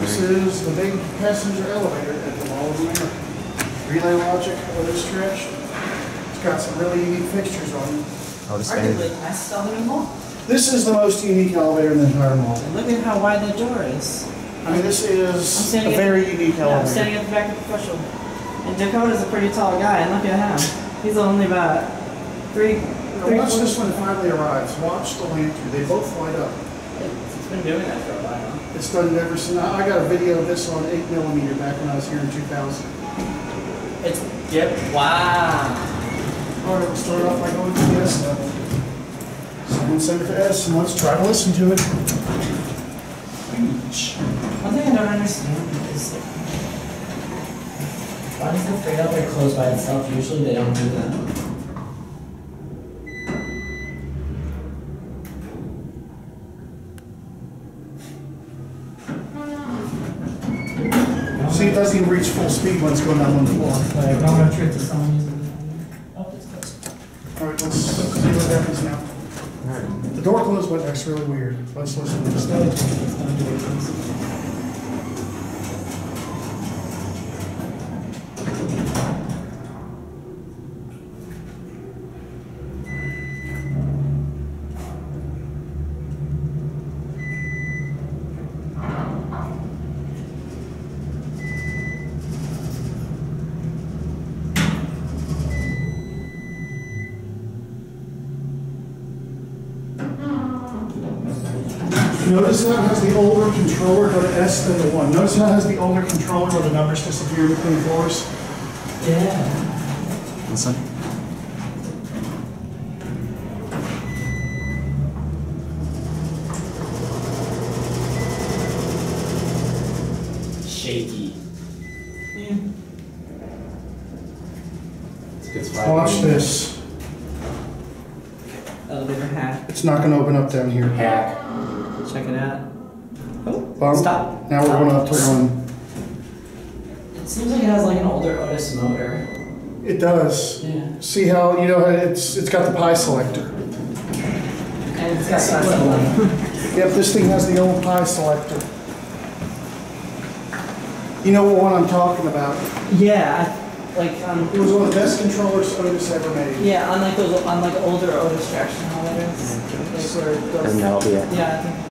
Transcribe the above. This is the big passenger elevator at the Mall of New Relay logic, Otis trash. It's got some really unique fixtures on it. Arguably, I saw them in the mall. This is the most unique elevator in the entire mall. Look at how wide the door is. I mean, this is a very unique elevator. Yeah, I'm standing at the back of the professional. And Dakota's a pretty tall guy, and look at him. He's only about three now watch this when it finally arrives. Watch the lantern. They both light up. It's been doing that for a while. It's done ever since. I got a video of this on 8mm back when I was here in 2000. It's, yep, wow. Alright, we'll start off by going to the S level. So I'm going to send it to S and let's try to listen to it. One thing I don't understand is why does the freight elevator close by itself? Usually they don't do that. See, it doesn't even reach full speed when it's going down on the floor. Like, I'm going to treat this on. Alright, let's see what happens now. Right. The door closed, but that's really weird. Let's listen to this. Notice how it has the older controller go to S than the one. Notice how it has the older controller where the numbers disappear between floors. Yeah. Listen. Shaky. Yeah. Watch this. Elevator hack. It's not going to open up down here. Hack. Check it out. Oh, bump. Stop. Now we're going up to one. It seems like it has like an older Otis motor. It does. Yeah. See how, you know, it's got the Pi Selector. And it's got Pi Selector. Yep, this thing has the old Pi Selector. You know what one I'm talking about? Yeah. Like, it was one of the best controllers Otis ever made. Yeah, on like older Otis traction elevators. Like where it goes. And that'll be it. Yeah. I think